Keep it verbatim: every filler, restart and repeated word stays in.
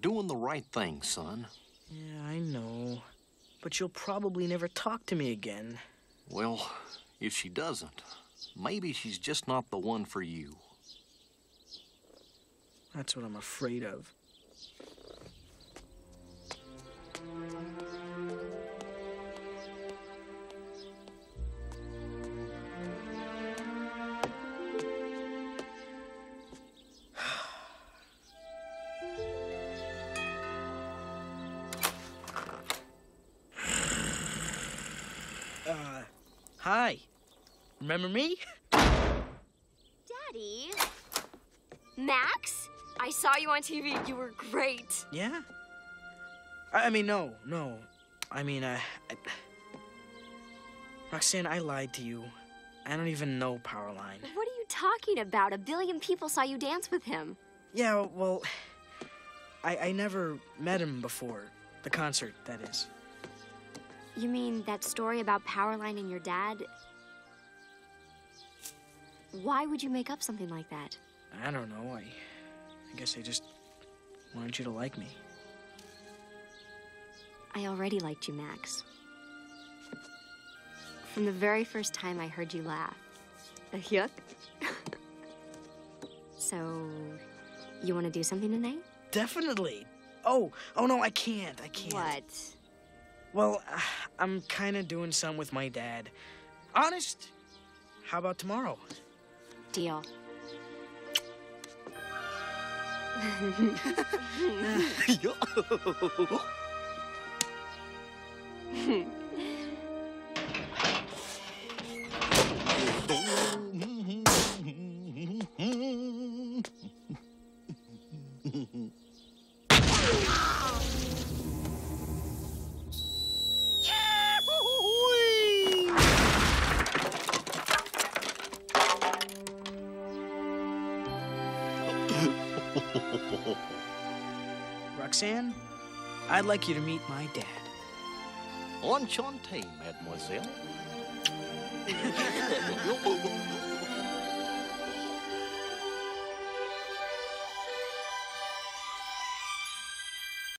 doing the right thing, son. Yeah, I know. But she'll probably never talk to me again. Well, if she doesn't, maybe she's just not the one for you. That's what I'm afraid of. Uh, hi. Remember me? Daddy? Max? I saw you on T V. You were great. Yeah? I mean, no, no. I mean, I, I... Roxanne, I lied to you. I don't even know Powerline. What are you talking about? A billion people saw you dance with him. Yeah, well, I, I never met him before. The concert, that is. You mean that story about Powerline and your dad? Why would you make up something like that? I don't know. I, I guess I just wanted you to like me. I already liked you, Max. From the very first time I heard you laugh. A yuck. So, you want to do something tonight? Definitely. Oh, oh no, I can't. I can't. What? Well, I'm kind of doing some with my dad. Honest? How about tomorrow? Deal. Roxanne, I'd like you to meet my dad. Enchanté, mademoiselle.